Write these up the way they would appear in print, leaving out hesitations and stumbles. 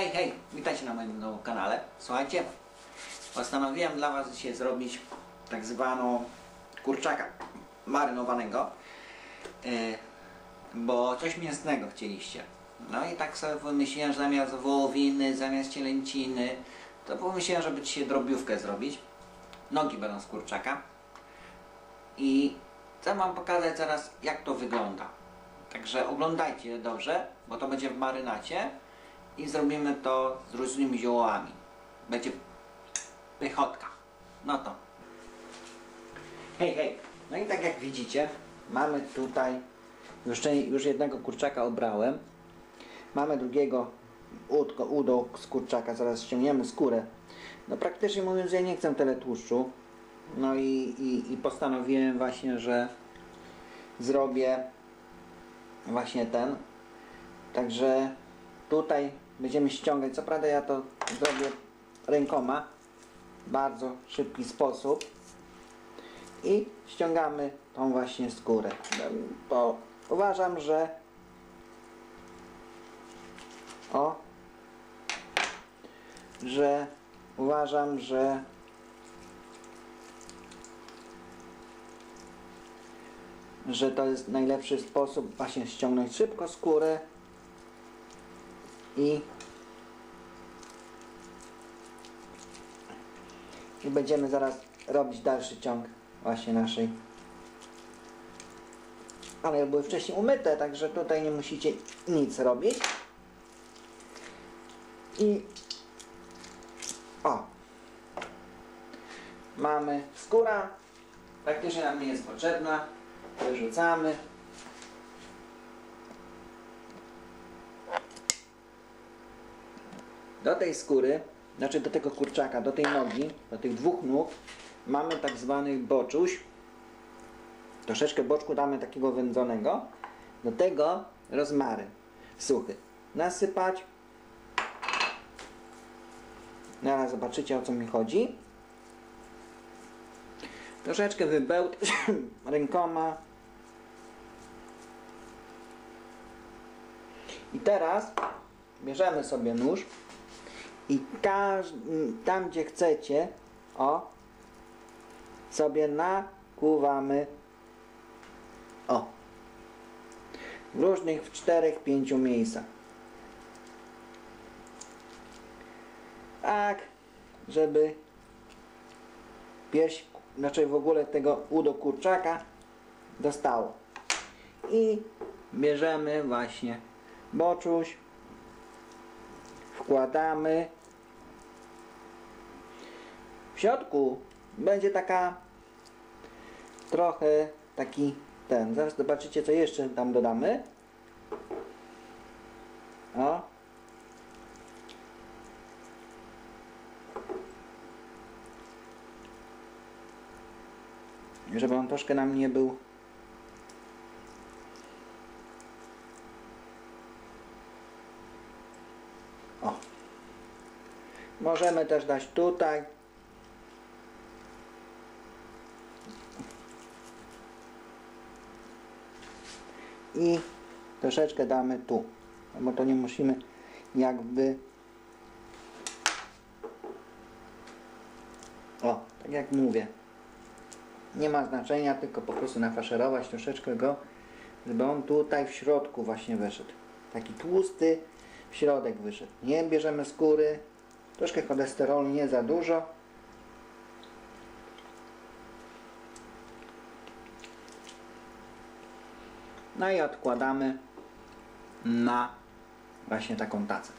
Hej, hej! Witajcie na moim nowym kanale. Słuchajcie, postanowiłem dla Was dzisiaj zrobić tak zwaną kurczaka marynowanego, bo coś mięsnego chcieliście. No i tak sobie wymyśliłem, że zamiast wołowiny, zamiast cielęciny, to pomyślałem, żeby dzisiaj drobiówkę zrobić. Nogi będą z kurczaka. I chcę Wam pokazać teraz, jak to wygląda. Także oglądajcie dobrze, bo to będzie w marynacie. I zrobimy to z różnymi ziołami. Będzie pychotka. No to. Hej, hej. No i tak jak widzicie, mamy tutaj już jednego kurczaka obrałem. Mamy drugiego udo z kurczaka. Zaraz ściągniemy skórę. No praktycznie mówiąc, ja nie chcę tyle tłuszczu. No i postanowiłem właśnie, że zrobię właśnie ten. Także tutaj będziemy ściągać, co prawda ja to zrobię rękoma, bardzo szybki sposób, i ściągamy tą właśnie skórę, bo uważam, że uważam, że to jest najlepszy sposób właśnie ściągnąć szybko skórę i będziemy zaraz robić dalszy ciąg właśnie naszej. Ale były wcześniej umyte, także tutaj nie musicie nic robić. I o, mamy skóra, praktycznie nam nie jest potrzebna, wyrzucamy. Do tej skóry, znaczy do tego kurczaka, do tej nogi, do tych dwóch nóg mamy tak zwanych boczuś. Troszeczkę boczku damy takiego wędzonego. Do tego rozmary suchy. Nasypać. Zaraz zobaczycie, o co mi chodzi. Troszeczkę wybełtać rękoma. I teraz bierzemy sobie nóż. I tam, gdzie chcecie, o, sobie nakłuwamy, o, w różnych, w 4-5 miejscach. Tak, żeby pierś, znaczy w ogóle tego udo kurczaka dostało. I bierzemy właśnie boczuś, wkładamy. W środku będzie taka trochę taki ten. Zaraz zobaczycie, co jeszcze tam dodamy. O. Żeby on troszkę nam nie był. O. Możemy też dać tutaj. I troszeczkę damy tu, bo to nie musimy jakby, o, tak jak mówię, nie ma znaczenia, tylko po prostu nafaszerować troszeczkę go, żeby on tutaj w środku właśnie wyszedł, taki tłusty w środek wyszedł. Nie bierzemy skóry, troszkę cholesterolu, nie za dużo. No i odkładamy na właśnie taką tacę.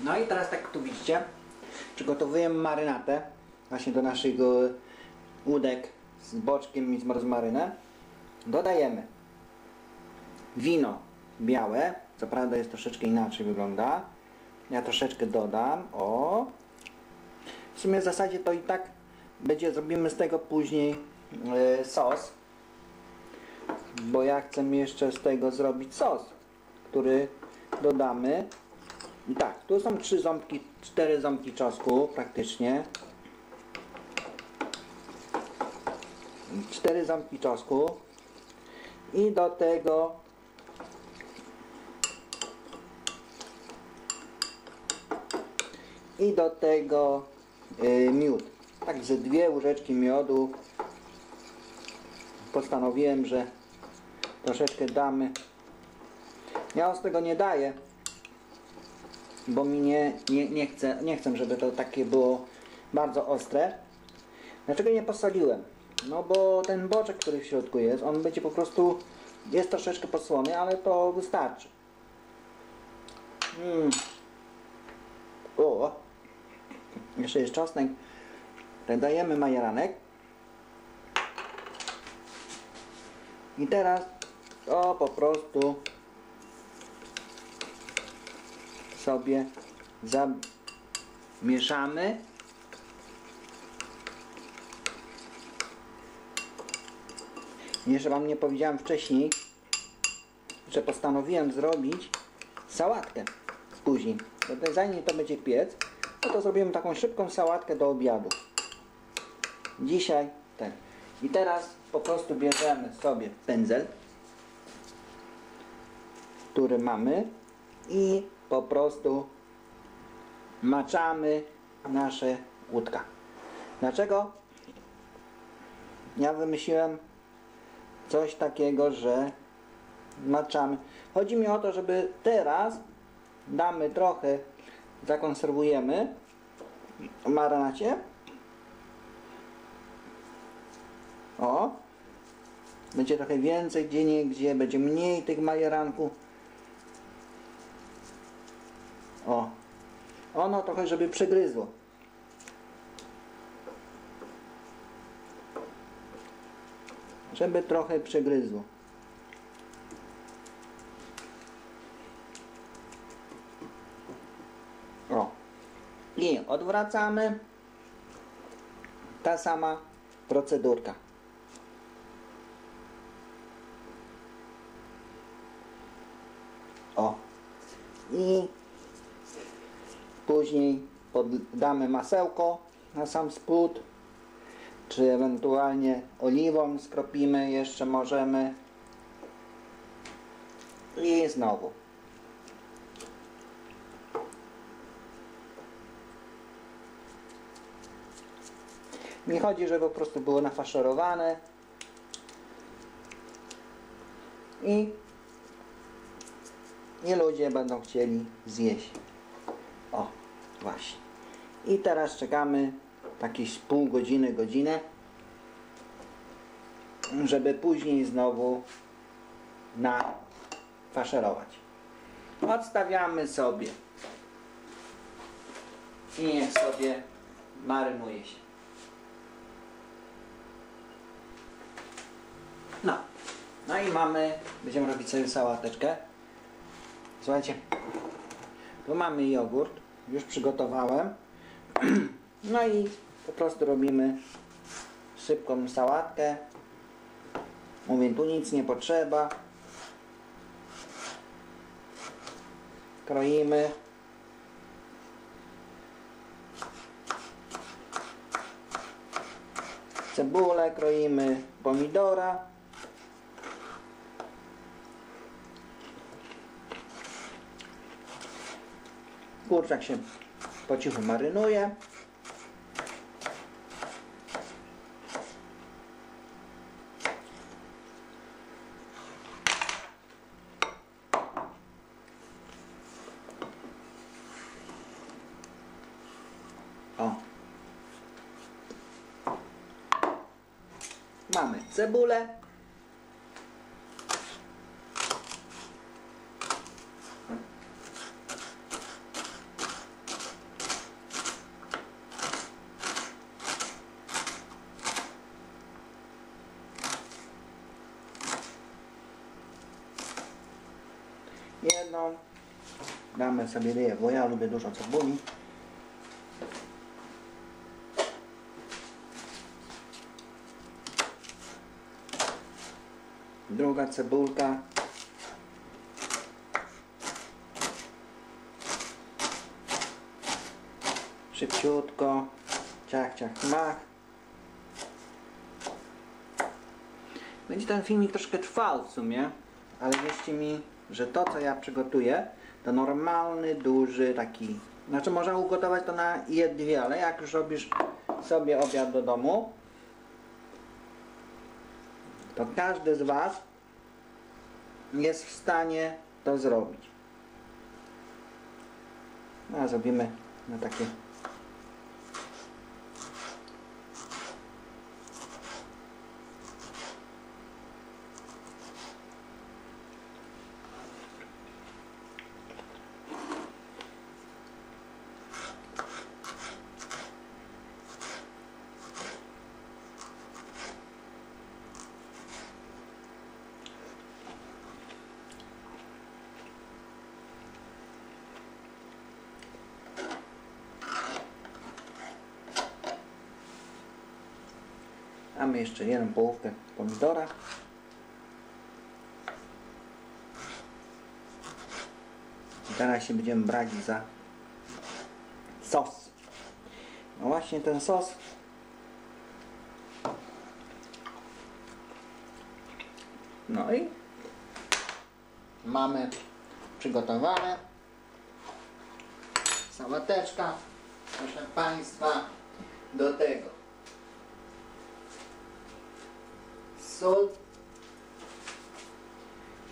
No i teraz, tak tu widzicie, przygotowujemy marynatę właśnie do naszego udek z boczkiem i z rozmarynem. Dodajemy wino białe, co prawda jest troszeczkę inaczej wygląda. Ja troszeczkę dodam, o. W sumie w zasadzie to i tak będzie, zrobimy z tego później sos, bo ja chcę jeszcze z tego zrobić sos, który dodamy. I tak, tu są 4 ząbki czosnku, praktycznie 4 ząbki czosnku, i do tego i do tego miód. Także 2 łyżeczki miodu. Postanowiłem, że troszeczkę damy. Ja z tego nie daję, bo mi nie chcę, żeby to takie było bardzo ostre. Dlaczego nie posoliłem? No bo ten boczek, który w środku jest, on będzie po prostu, jest troszeczkę posłony, ale to wystarczy. O, jeszcze jest czosnek. Dodajemy majeranek. I teraz to po prostu sobie zamieszamy. Jeszcze wam nie powiedziałem wcześniej, że postanowiłem zrobić sałatkę później. Zanim to będzie piec, no to zrobimy taką szybką sałatkę do obiadu. Dzisiaj ten. I teraz po prostu bierzemy sobie pędzel, który mamy, i po prostu maczamy nasze łódka. Dlaczego? Ja wymyśliłem coś takiego, że maczamy. Chodzi mi o to, żeby teraz damy trochę, zakonserwujemy w marynacie. O, będzie trochę więcej, gdzie nie, gdzie będzie mniej tych majeranków. O, ono trochę, żeby przegryzło. Żeby trochę przegryzło. O, i odwracamy. Ta sama procedurka. O, i później damy masełko na sam spód, czy ewentualnie oliwą skropimy, jeszcze możemy. I znowu. Mi chodzi, żeby po prostu było nafaszerowane. I ludzie będą chcieli zjeść. O, właśnie. I teraz czekamy jakieś pół godziny, godzinę, żeby później znowu nafaszerować. Odstawiamy sobie i niech sobie marynuje się. No i mamy, będziemy robić sobie sałateczkę. Słuchajcie, tu mamy jogurt, już przygotowałem. No i po prostu robimy szybką sałatkę. Mówię, tu nic nie potrzeba. Kroimy. Cebulę, kroimy pomidora. Kurczak się po cichu marynuje. O. Mamy cebulę. Jedną damy sobie ryję, bo ja lubię dużo cebuli. Druga cebulka. Szybciutko. Ciach, ciach, mach. Będzie ten filmik troszkę trwał w sumie, ale wierzcie mi, że to, co ja przygotuję, to normalny, duży taki Znaczy można ugotować to na jedwile, ale jak już robisz sobie obiad do domu, to każdy z Was jest w stanie to zrobić. No, a zrobimy na takie mamy jeszcze jedną połówkę pomidora. I teraz się będziemy brać za sos. No właśnie ten sos no i mamy przygotowane. Sałateczka, proszę Państwa, do tego sól.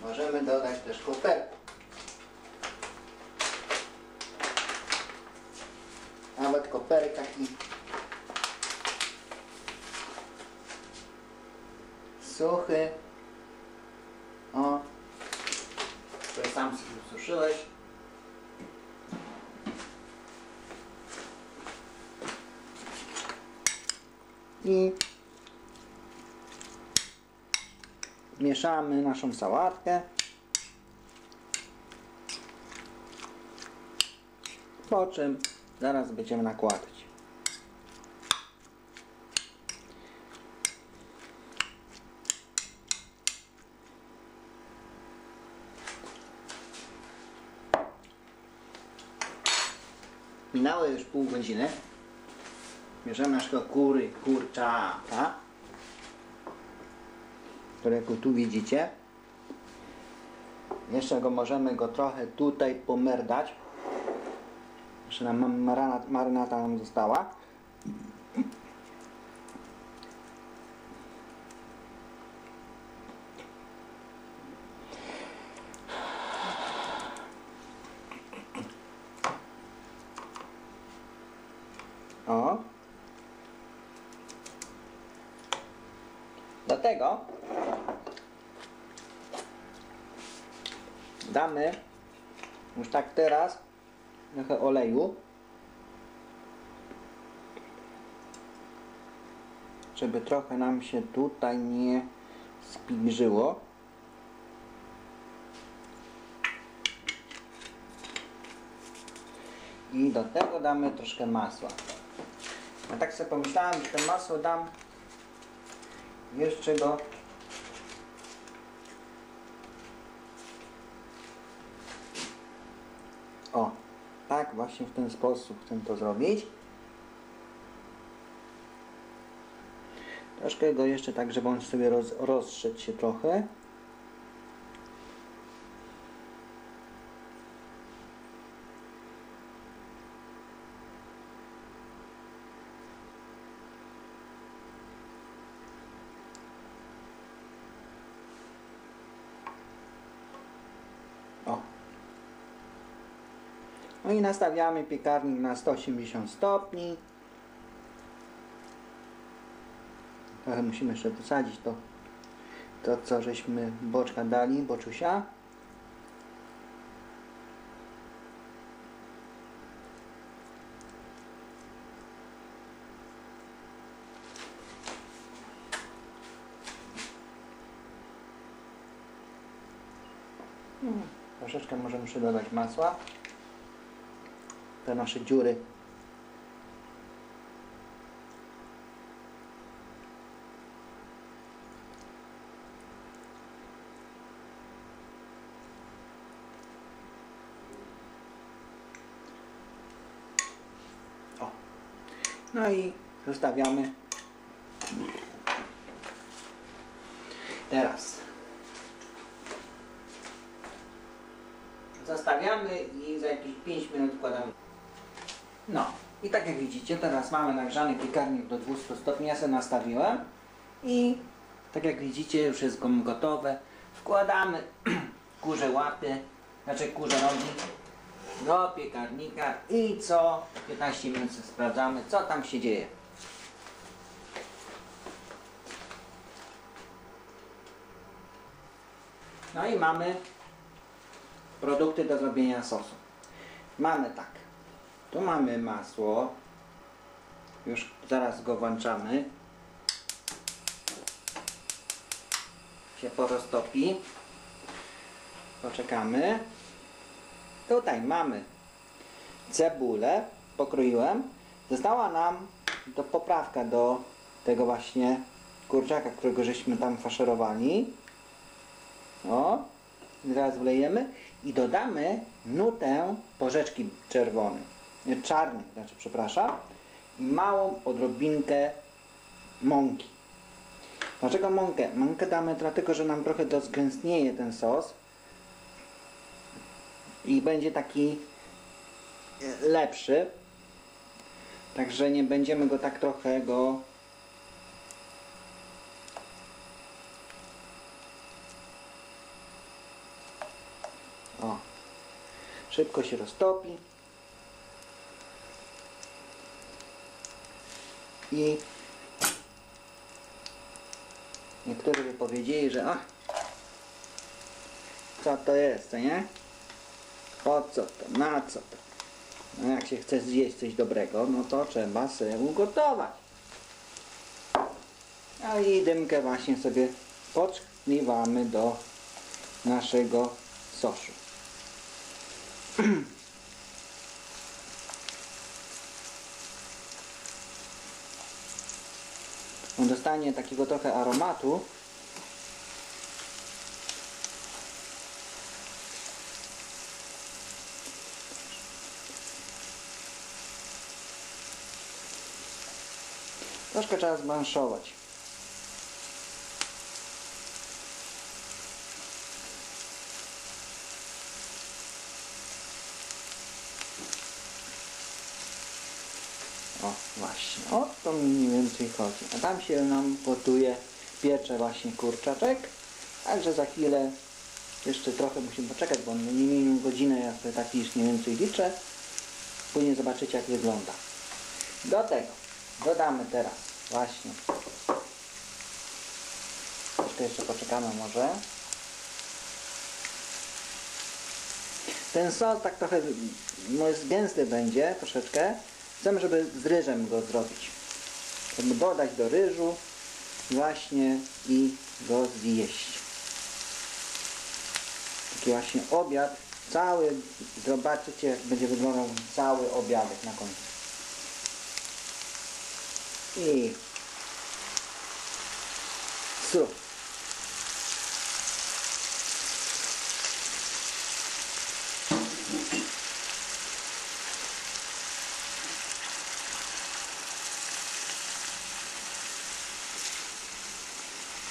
Możemy dodać też kopertę. Nawet koperek taki. Suchy. O. Który sam sobie ususzyłeś. I mieszamy naszą sałatkę, po czym zaraz będziemy nakładać. Minęło już pół godziny. Bierzemy naszego kurczaka, którego tu widzicie. Jeszcze go możemy trochę tutaj pomerdać. Jeszcze nam marynata nam została. O. Do tego damy już tak teraz trochę oleju, żeby trochę nam się tutaj nie spigrzyło. I do tego damy troszkę masła. Ja tak sobie pomyślałem, że to masło dam jeszcze do o, tak właśnie w ten sposób chcę to zrobić. Troszkę go jeszcze tak, żeby on sobie rozszedł się trochę. No i nastawiamy piekarnik na 180 stopni. Trochę musimy jeszcze dosadzić to co żeśmy boczka dali, boczusia. Troszeczkę możemy jeszcze dodać masła. Te nasze dziury. O. No i zostawiamy. Teraz zostawiamy i za jakieś 5 minut wkładamy. No i tak jak widzicie, teraz mamy nagrzany piekarnik do 200 stopni, ja sobie nastawiłem i tak jak widzicie już jest gotowe. Wkładamy kurze łapy, znaczy kurze nogi do piekarnika i co 15 minut sprawdzamy, co tam się dzieje. No i mamy produkty do zrobienia sosu. Mamy tak, tu mamy masło, już zaraz go włączamy, się poroztopi, poczekamy. Tutaj mamy cebulę, pokroiłem, została nam do poprawka do tego właśnie kurczaka, którego żeśmy tam faszerowali. O, zaraz wlejemy i dodamy nutę porzeczki czarnej, znaczy przepraszam, i małą odrobinkę mąki. Dlaczego mąkę? Mąkę damy dlatego, że nam trochę rozgęstnieje ten sos i będzie taki lepszy, także nie będziemy go tak trochę O, szybko się roztopi i niektórzy by powiedzieli, że ach, co to jest, to nie? Po co to? Na co to? No jak się chce zjeść coś dobrego, no to trzeba sobie ugotować. A i dymkę właśnie sobie podszkliwamy do naszego soszu. On dostanie takiego trochę aromatu. Troszkę trzeba zmanszować. O, właśnie, o to mniej więcej chodzi. A tam się nam gotuje, piecze właśnie kurczaczek. Także za chwilę jeszcze trochę musimy poczekać, bo nie minimum godzinę, ja sobie tak już mniej więcej liczę. Później zobaczycie, jak wygląda. Do tego dodamy teraz właśnie. Jeszcze poczekamy może. Ten sos tak trochę gęsty będzie troszeczkę. Chcemy, żeby z ryżem go zrobić. Żeby dodać do ryżu właśnie i go zjeść. Taki właśnie obiad. Cały, zobaczycie, jak będzie wyglądał cały obiadek na końcu. I su.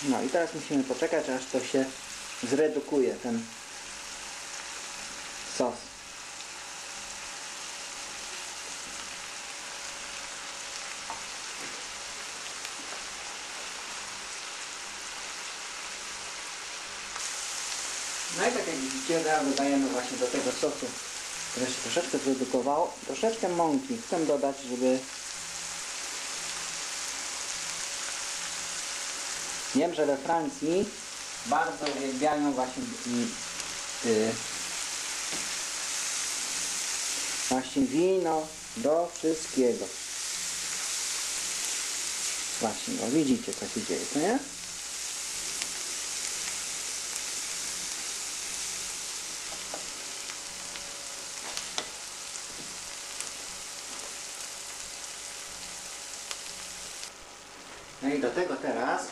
No i teraz musimy poczekać, aż to się zredukuje, ten sos. No i tak jak widzicie, dodajemy właśnie do tego sosu, który się troszeczkę zredukował, troszeczkę mąki. Chcę dodać, żeby... Wiem, że we Francji bardzo uwielbiają właśnie wino do wszystkiego. Właśnie, no widzicie, co się dzieje, to nie? No i do tego teraz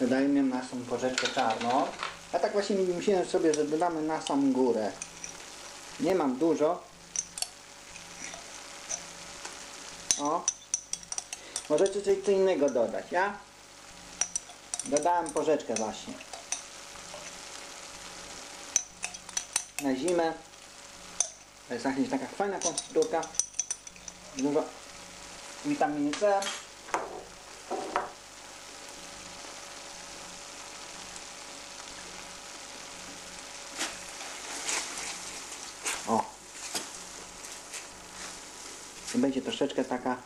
dodajmy naszą porzeczkę czarną. Ja tak właśnie myślałem sobie, że dodamy na samą górę. Nie mam dużo. O. Możecie coś innego dodać. Ja dodałem porzeczkę właśnie. Na zimę. To jest jakaś taka fajna konstytutka. dużo witaminy C. O! To będzie troszeczkę taka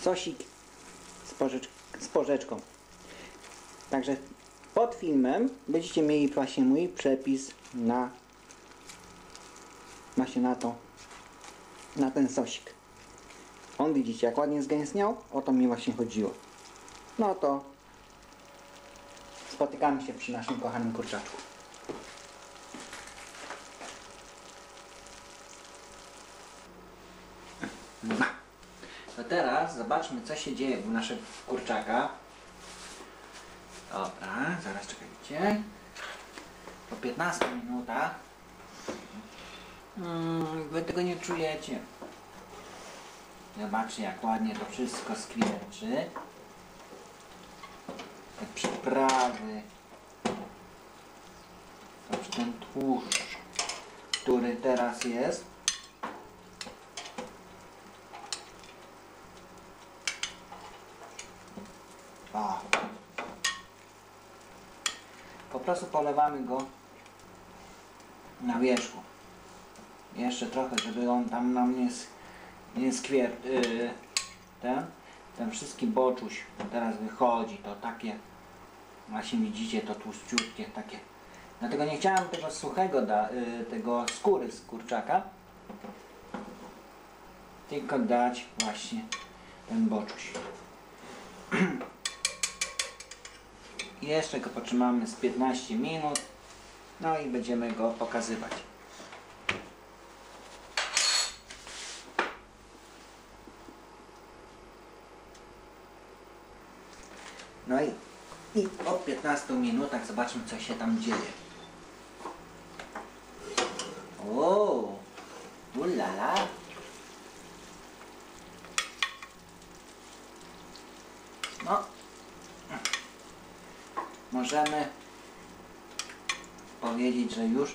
sosik z porzeczką. Także pod filmem będziecie mieli właśnie mój przepis na na ten sosik. On, widzicie, jak ładnie zgęstniał, o to mi właśnie chodziło. No to spotykamy się przy naszym kochanym kurczaczku. No teraz zobaczmy, co się dzieje u naszego kurczaka. Dobra, zaraz czekajcie. Po 15 minutach. Wy tego nie czujecie. Zobaczcie, jak ładnie to wszystko skwierczy. Te przyprawy. Zobaczcie, ten tłuszcz, który teraz jest. O. Po prostu polewamy go na wierzchu. Jeszcze trochę, żeby on tam nam nie skwierczył. Ten wszystki boczuś teraz wychodzi, to takie właśnie widzicie, to tłuściutkie takie. Dlatego nie chciałem tego suchego, tego skóry z kurczaka, tylko dać właśnie ten boczuś. Jeszcze go potrzymamy z 15 minut, no i będziemy go pokazywać. No i po 15 minutach zobaczmy, co się tam dzieje. O, ulala. No, możemy powiedzieć, że już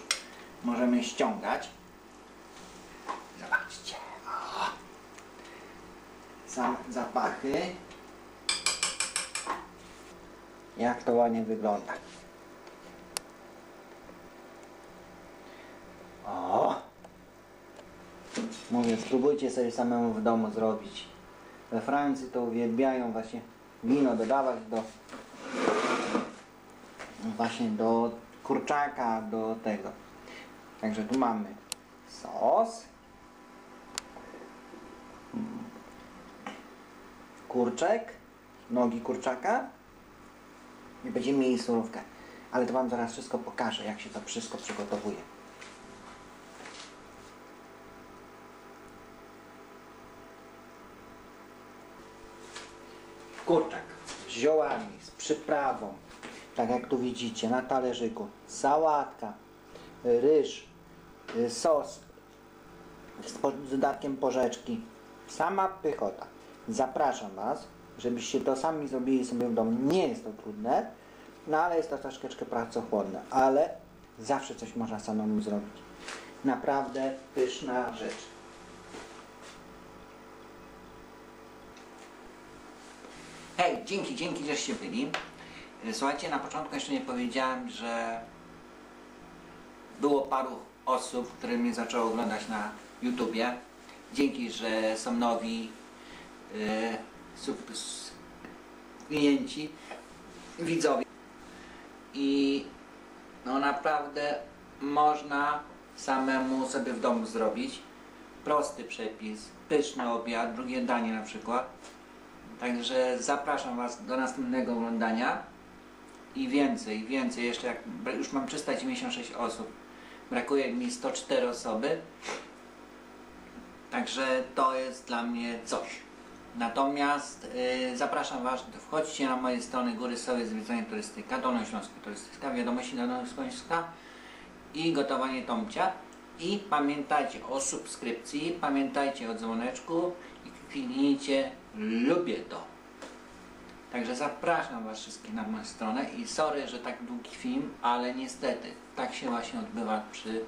możemy ściągać. Zobaczcie. O, same zapachy. Jak to ładnie wygląda. O! Mówię, spróbujcie sobie samemu w domu zrobić. We Francji to uwielbiają właśnie wino dodawać do kurczaka, do tego. Także tu mamy sos. Kurczek. Nogi kurczaka. I będziemy mieli surówkę, ale to wam zaraz wszystko pokażę, jak się to wszystko przygotowuje. Kurczak z ziołami, z przyprawą, tak jak tu widzicie na talerzyku, sałatka, ryż, sos z dodatkiem porzeczki, sama pychota. Zapraszam was, żebyście to sami zrobili sobie w domu. Nie jest to trudne, no ale jest to troszeczkę pracochłonne, ale zawsze coś można samemu zrobić. Naprawdę pyszna rzecz. Hej, dzięki, żeście byli. Słuchajcie, na początku jeszcze nie powiedziałem, że było paru osób, które mnie zaczęło oglądać na YouTubie. Dzięki, że są nowi klienci, widzowie, i no naprawdę można samemu sobie w domu zrobić prosty przepis, pyszny obiad, drugie danie na przykład. Także zapraszam was do następnego oglądania i więcej jeszcze, jak już mam 396 osób, brakuje mi 104 osoby, także to jest dla mnie coś. Natomiast zapraszam was, wchodźcie na moje strony Góry Soły, Zwiedzanie Turystyka, Dolnośląskie Turystyka, Wiadomości Dolnośląska i Gotowanie Tomcia. I pamiętajcie o subskrypcji, pamiętajcie o dzwoneczku i kliknijcie lubię to. Także zapraszam was wszystkich na moją stronę i sorry, że tak długi film, ale niestety tak się właśnie odbywa przy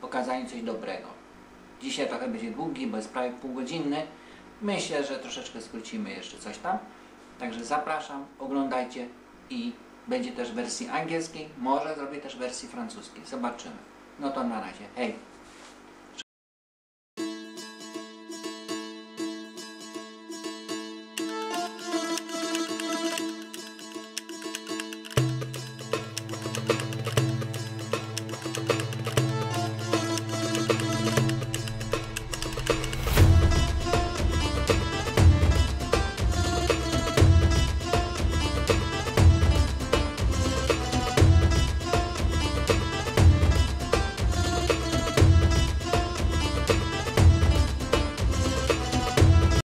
pokazaniu coś dobrego. Dzisiaj trochę będzie długi, bo jest prawie półgodzinny. Myślę, że troszeczkę skrócimy jeszcze coś tam. Także zapraszam, oglądajcie i będzie też w wersji angielskiej. Może zrobię też w wersji francuskiej. Zobaczymy. No to na razie. Hej!